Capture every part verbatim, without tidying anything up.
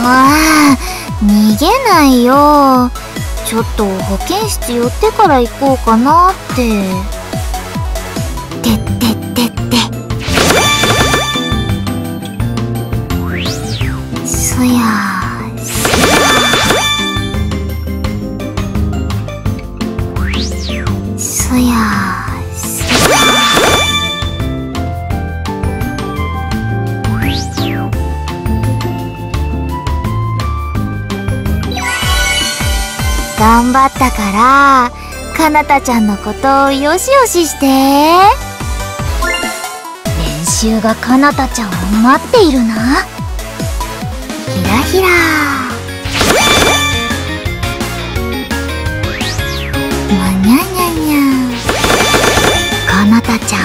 ああ、逃げないよ。ちょっと保健室寄ってから行こうかなって。てってってって。そやー、そやー。そやー。頑張ったから、かなたちゃんのことをよしよしして。練習がかなたちゃんを待っているな。ひらひら。わにゃにゃにゃ。かなたちゃん、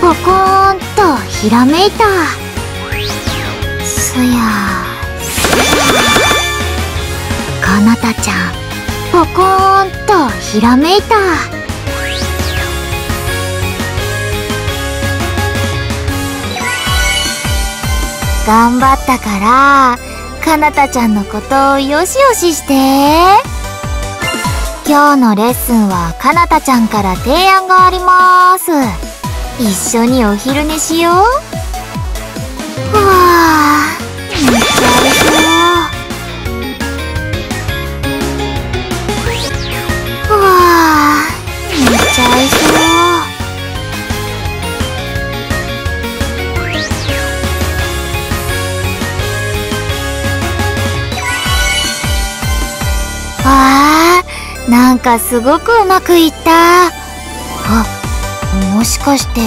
ポコーンとひらめいた。そやー。かなたちゃん。ポコーンとひらめいた。頑張ったからかなたちゃんのことをよしよしして。今日のレッスンはかなたちゃんから提案があります。一緒にお昼寝しよう。はあ、めっちゃ美味しいよ。めっちゃおいしそう。わー、なんかすごくうまくいった。あ、もしかして